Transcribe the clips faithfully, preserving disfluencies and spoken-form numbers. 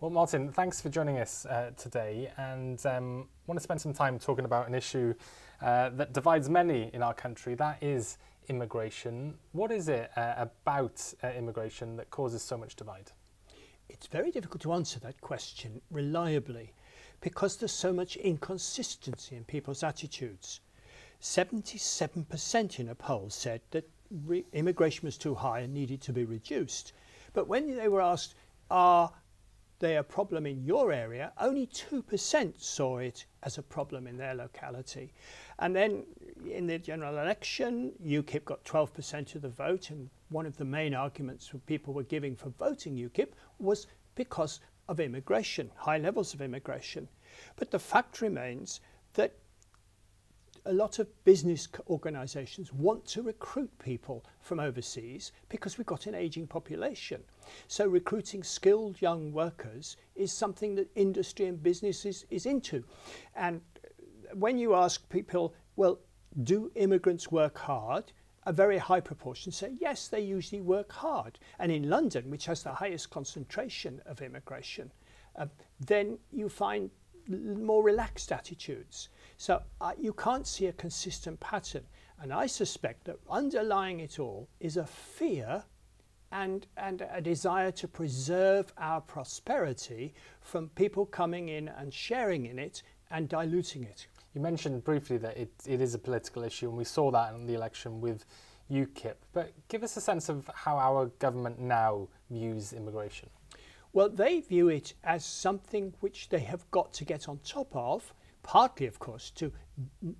Well, Martyn, thanks for joining us uh, today, and I um, want to spend some time talking about an issue uh, that divides many in our country, that is immigration. What is it uh, about uh, immigration that causes so much divide? It's very difficult to answer that question reliably because there's so much inconsistency in people's attitudes. seventy-seven percent in a poll said that re immigration was too high and needed to be reduced. But when they were asked, are they a problem in your area, only two percent saw it as a problem in their locality. And then in the general election, U KIP got twelve percent of the vote, and one of the main arguments people were giving for voting U KIP was because of immigration, high levels of immigration. But the fact remains that a lot of business organisations want to recruit people from overseas because we've got an ageing population. So recruiting skilled young workers is something that industry and business is, is into. And when you ask people, well, do immigrants work hard? A very high proportion say, yes, they usually work hard. And in London, which has the highest concentration of immigration, uh, then you find more relaxed attitudes. So uh, you can't see a consistent pattern. And I suspect that underlying it all is a fear and, and a desire to preserve our prosperity from people coming in and sharing in it and diluting it. You mentioned briefly that it, it is a political issue, and we saw that in the election with U KIP. But give us a sense of how our government now views immigration. Well, they view it as something which they have got to get on top of, partly, of course, to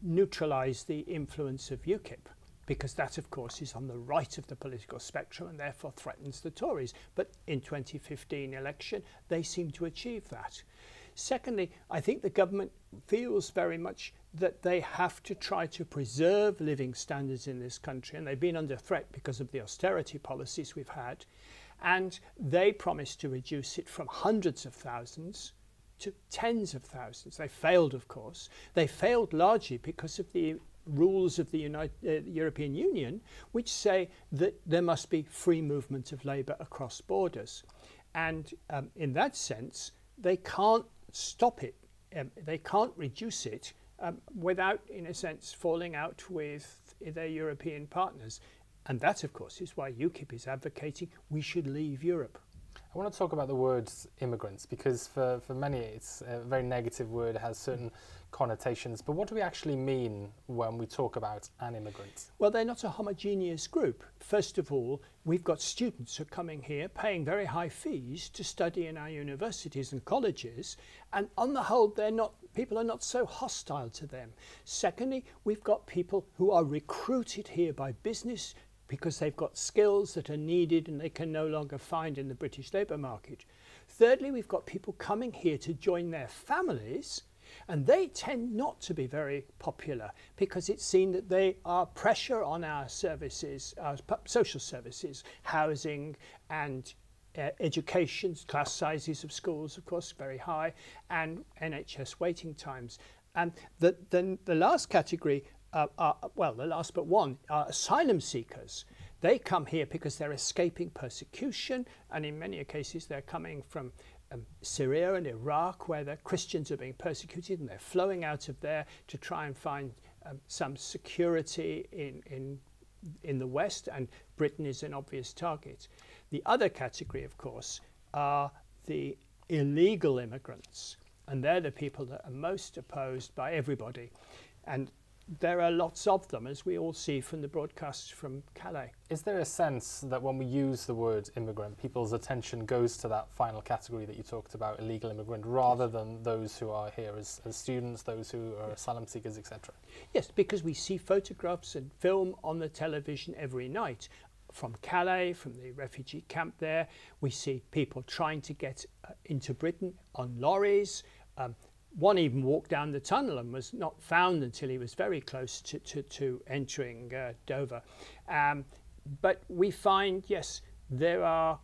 neutralise the influence of U KIP, because that, of course, is on the right of the political spectrum and therefore threatens the Tories. But in twenty fifteen election, they seem to achieve that. Secondly, I think the government feels very much that they have to try to preserve living standards in this country, and they've been under threat because of the austerity policies we've had. And they promised to reduce it from hundreds of thousands to tens of thousands. They failed, of course. They failed largely because of the rules of the United, uh, European Union, which say that there must be free movement of labour across borders. And um, in that sense, they can't stop it. Um, they can't reduce it um, without, in a sense, falling out with their European partners. And that, of course, is why U KIP is advocating we should leave Europe. I want to talk about the word immigrants, because for, for many it's a very negative word, has certain connotations. But what do we actually mean when we talk about an immigrant? Well, they're not a homogeneous group. First of all, we've got students who are coming here paying very high fees to study in our universities and colleges. And on the whole, they're not, people are not so hostile to them. Secondly, we've got people who are recruited here by business because they've got skills that are needed and they can no longer find in the British labour market. Thirdly, we've got people coming here to join their families, and they tend not to be very popular because it's seen that they are pressure on our services, our social services, housing and uh, education, class sizes of schools, of course, very high, and N H S waiting times. And the, the, the last category Uh, are, well, the last but one, are asylum seekers. They come here because they're escaping persecution, and in many cases they're coming from um, Syria and Iraq, where the Christians are being persecuted, and they're flowing out of there to try and find um, some security in, in, in the West, and Britain is an obvious target. The other category, of course, are the illegal immigrants, and they're the people that are most opposed by everybody. And there are lots of them, as we all see from the broadcasts from Calais. Is there a sense that when we use the word immigrant, people's attention goes to that final category that you talked about, illegal immigrant, rather than those who are here as, as students, those who are yes. asylum seekers, et cetera? Yes, because we see photographs and film on the television every night. From Calais, from the refugee camp there, we see people trying to get uh, into Britain on lorries. Um, One even walked down the tunnel and was not found until he was very close to, to, to entering uh, Dover. Um, but we find, yes, there are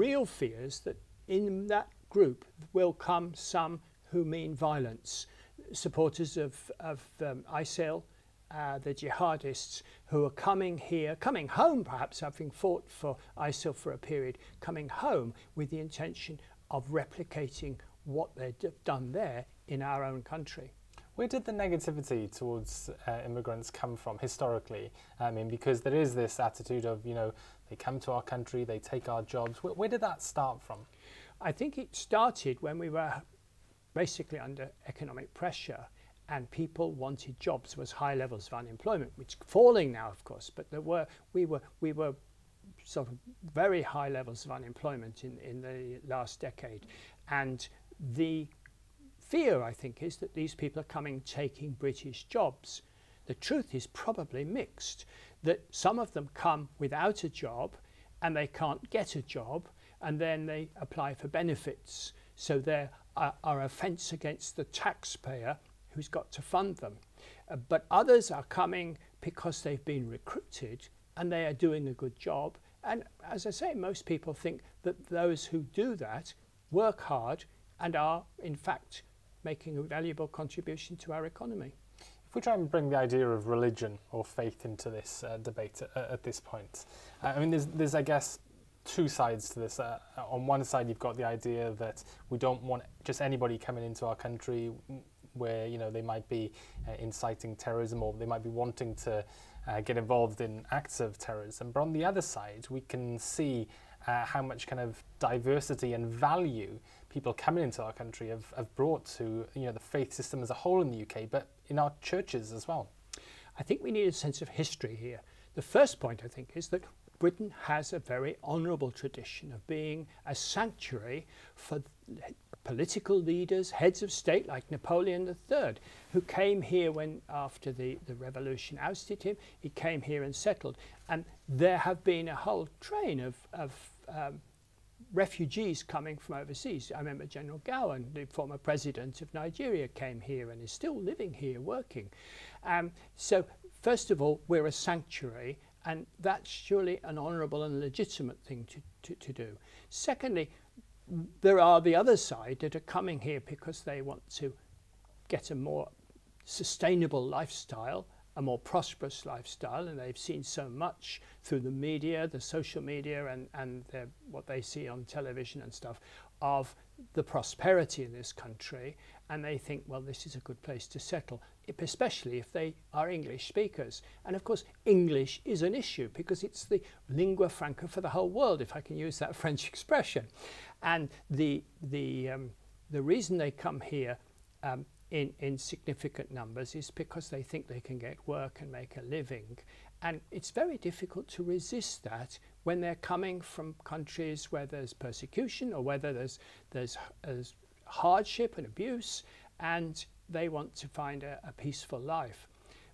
real fears that in that group will come some who mean violence, supporters of, of um, ISIL, uh, the jihadists, who are coming here, coming home perhaps, having fought for ISIL for a period, coming home with the intention of replicating what they've done there in our own country. Where did the negativity towards uh, immigrants come from historically? I mean, because there is this attitude of, you know, they come to our country, they take our jobs. Where, where did that start from? I think it started when we were basically under economic pressure and people wanted jobs. There was high levels of unemployment, which is falling now, of course, but there were, we were, we were sort of very high levels of unemployment in, in the last decade. And the fear, I think, is that these people are coming taking British jobs. The truth is probably mixed, that some of them come without a job and they can't get a job, and then they apply for benefits. So they are, are offence against the taxpayer who's got to fund them. Uh, but others are coming because they've been recruited and they are doing a good job. And as I say, most people think that those who do that work hard and are, in fact, making a valuable contribution to our economy. If we try and bring the idea of religion or faith into this uh, debate at, at this point, uh, I mean, there's, there's, I guess, two sides to this. Uh, on one side, you've got the idea that we don't want just anybody coming into our country where, you know, they might be uh, inciting terrorism or they might be wanting to uh, get involved in acts of terrorism. But on the other side, we can see uh, how much kind of diversity and value people coming into our country have, have brought to, you know, the faith system as a whole in the U K, but in our churches as well. I think we need a sense of history here. The first point, I think, is that Britain has a very honourable tradition of being a sanctuary for political leaders, heads of state like Napoleon the Third, who came here when, after the, the revolution ousted him, he came here and settled. And there have been a whole train of, of um, refugees coming from overseas. I remember General Gowan, the former president of Nigeria, came here and is still living here, working. Um, so, first of all, we're a sanctuary, and that's surely an honourable and legitimate thing to, to, to do. Secondly, there are the other side that are coming here because they want to get a more sustainable lifestyle, a more prosperous lifestyle, and they've seen so much through the media, the social media, and, and their, what they see on television and stuff, of the prosperity in this country, and they think, well, this is a good place to settle, especially if they are English speakers. And of course, English is an issue because it's the lingua franca for the whole world, if I can use that French expression. And the, the, um, the reason they come here um, In, in significant numbers is because they think they can get work and make a living. And it's very difficult to resist that when they're coming from countries where there's persecution or whether there's, there's, there's hardship and abuse, and they want to find a, a peaceful life.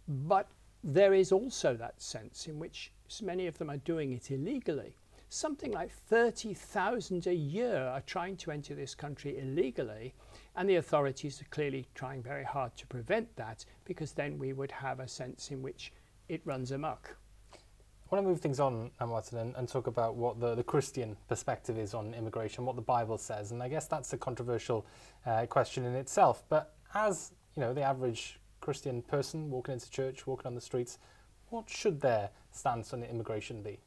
But there is also that sense in which many of them are doing it illegally. Something like thirty thousand a year are trying to enter this country illegally, and the authorities are clearly trying very hard to prevent that, because then we would have a sense in which it runs amok. I want to move things on, Martyn, and, and talk about what the, the Christian perspective is on immigration, what the Bible says, and I guess that's a controversial uh, question in itself. But as, you know, the average Christian person walking into church, walking on the streets, what should their stance on immigration be?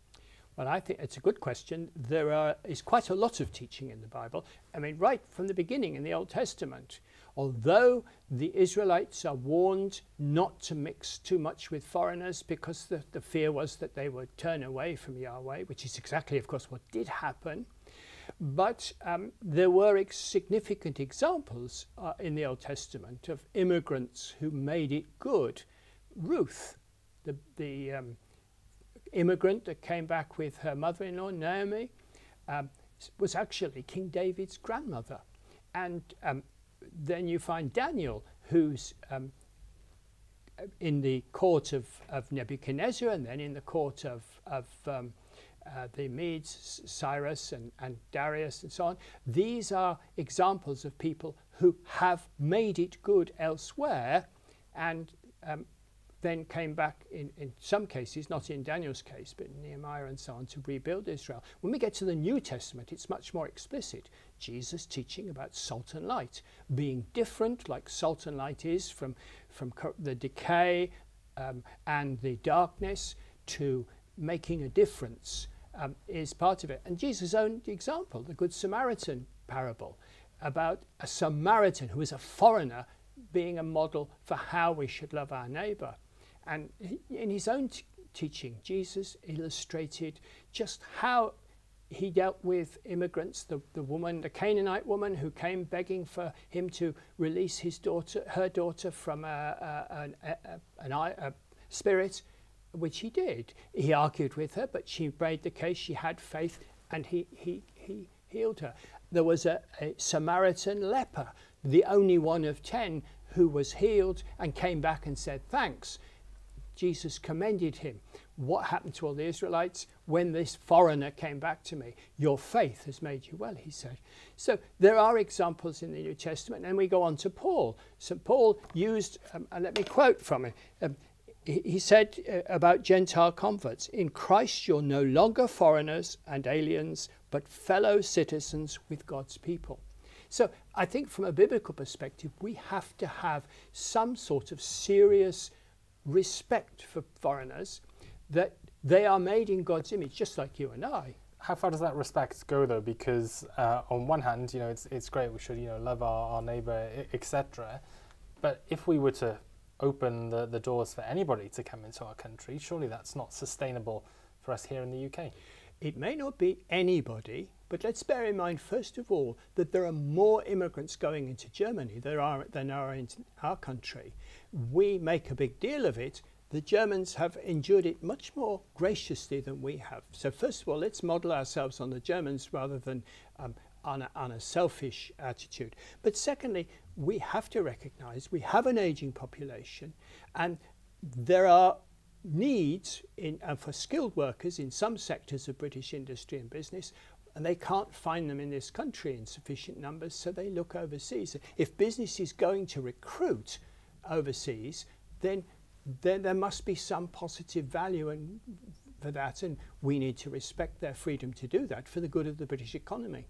Well, I think it's a good question. There are, is quite a lot of teaching in the Bible. I mean, right from the beginning in the Old Testament, although the Israelites are warned not to mix too much with foreigners because the, the fear was that they would turn away from Yahweh, which is exactly, of course, what did happen. But um, there were ex significant examples uh, in the Old Testament of immigrants who made it good. Ruth, the... the um, immigrant that came back with her mother-in-law, Naomi, um, was actually King David's grandmother. And um, then you find Daniel, who's um, in the court of, of Nebuchadnezzar, and then in the court of, of um, uh, the Medes, Cyrus and, and Darius and so on. These are examples of people who have made it good elsewhere, and um, then came back in, in some cases, not in Daniel's case, but in Nehemiah and so on, to rebuild Israel. When we get to the New Testament, it's much more explicit. Jesus teaching about salt and light, being different like salt and light is from, from the decay um, and the darkness, to making a difference um, is part of it. And Jesus' own example, the Good Samaritan parable, about a Samaritan who is a foreigner being a model for how we should love our neighbour. And he, in his own t teaching, Jesus illustrated just how he dealt with immigrants, the, the woman, the Canaanite woman who came begging for him to release his daughter, her daughter from a, a, an, a, a, a spirit, which he did. He argued with her, but she made the case, she had faith, and he, he, he healed her. There was a, a Samaritan leper, the only one of ten who was healed and came back and said thanks. Jesus commended him. What happened to all the Israelites when this foreigner came back to me? Your faith has made you well, he said. So there are examples in the New Testament. And we go on to Paul. Saint Paul used, um, and let me quote from him. Um, he, he said uh, about Gentile converts, in Christ you're no longer foreigners and aliens, but fellow citizens with God's people. So I think from a biblical perspective, we have to have some sort of serious respect for foreigners, that they are made in God's image, just like you and I. How far does that respect go, though? Because uh, on one hand, you know, it's it's great, we should, you know, love our, our neighbour, et cetera. But if we were to open the, the doors for anybody to come into our country, surely that's not sustainable for us here in the U K. It may not be anybody, but let's bear in mind, first of all, that there are more immigrants going into Germany than are, than are in our country. We make a big deal of it. The Germans have endured it much more graciously than we have. So first of all, let's model ourselves on the Germans rather than um, on, a, on a selfish attitude. But secondly, we have to recognise we have an ageing population, and there are needs in, uh, for skilled workers in some sectors of British industry and business, and they can't find them in this country in sufficient numbers, so they look overseas. If business is going to recruit overseas, then there, there must be some positive value and for that, and we need to respect their freedom to do that for the good of the British economy.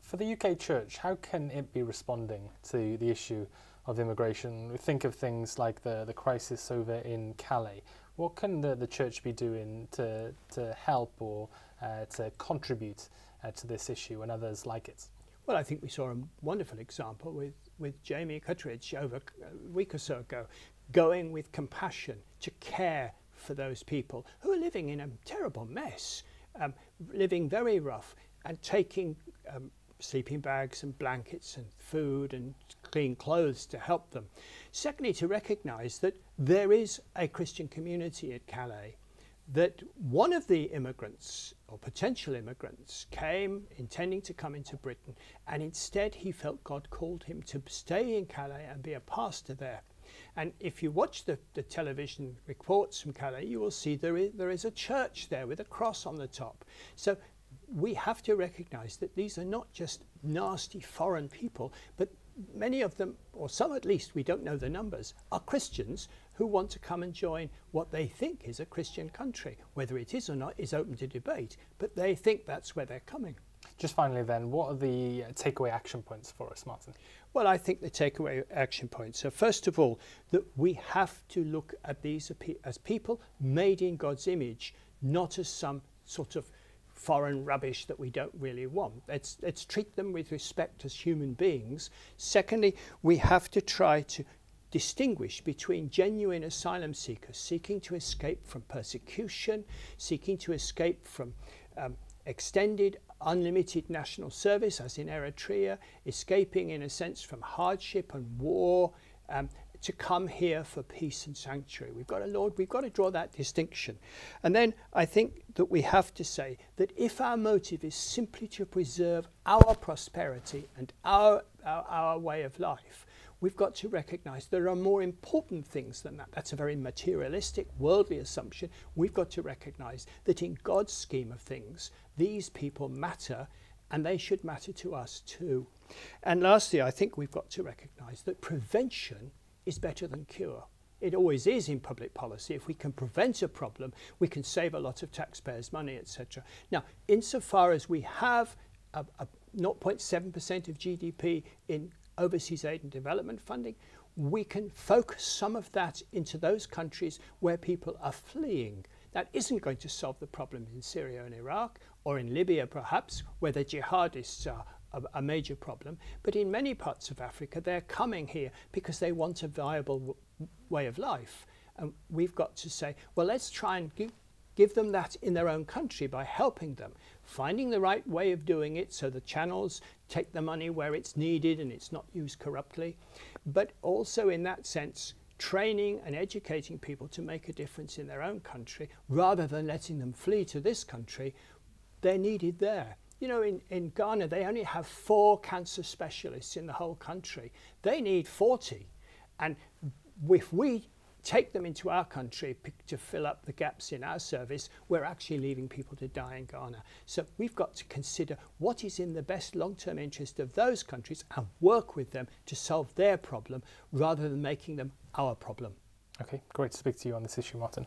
For the U K Church, how can it be responding to the issue of immigration? We think of things like the, the crisis over in Calais. What can the, the Church be doing to, to help or uh, to contribute uh, to this issue and others like it? Well, I think we saw a wonderful example with, with Jamie Cuttridge over a week or so ago, going with compassion to care for those people who are living in a terrible mess, um, living very rough, and taking um, sleeping bags and blankets and food and clean clothes to help them. Secondly, to recognise that there is a Christian community at Calais, that one of the immigrants or potential immigrants came intending to come into Britain, and instead he felt God called him to stay in Calais and be a pastor there. And if you watch the, the television reports from Calais, you will see there is, there is a church there with a cross on the top. So we have to recognise that these are not just nasty foreign people, but many of them, or some at least, we don't know the numbers, are Christians who want to come and join what they think is a Christian country. Whether it is or not is open to debate, but they think that's where they're coming. Just finally then, what are the takeaway action points for us, Martyn? Well, I think the takeaway action points are, first of all, that we have to look at these as people made in God's image, not as some sort of foreign rubbish that we don't really want. Let's, let's treat them with respect as human beings. Secondly, we have to try to distinguish between genuine asylum seekers seeking to escape from persecution, seeking to escape from um, extended unlimited national service, as in Eritrea, escaping in a sense from hardship and war, um, to come here for peace and sanctuary. We've got to, Lord, we've got to draw that distinction. And then I think that we have to say that if our motive is simply to preserve our prosperity and our, our, our way of life, we've got to recognise there are more important things than that. That's a very materialistic, worldly assumption. We've got to recognise that in God's scheme of things, these people matter, and they should matter to us too. And lastly, I think we've got to recognise that prevention is better than cure. It always is in public policy. If we can prevent a problem, we can save a lot of taxpayers' money, et cetera. Now, insofar as we have zero point seven percent of G D P in overseas aid and development funding, we can focus some of that into those countries where people are fleeing. That isn't going to solve the problems in Syria and Iraq, or in Libya perhaps, where the jihadists are a major problem. But in many parts of Africa, they're coming here because they want a viable w way of life. And we've got to say, well, let's try and give, give them that in their own country by helping them, finding the right way of doing it so the channels take the money where it's needed and it's not used corruptly. But also in that sense, training and educating people to make a difference in their own country rather than letting them flee to this country. They're needed there. You know, in, in Ghana, they only have four cancer specialists in the whole country. They need forty. And if we take them into our country to fill up the gaps in our service, we're actually leaving people to die in Ghana. So we've got to consider what is in the best long-term interest of those countries and work with them to solve their problem rather than making them our problem. Okay, great to speak to you on this issue, Martyn.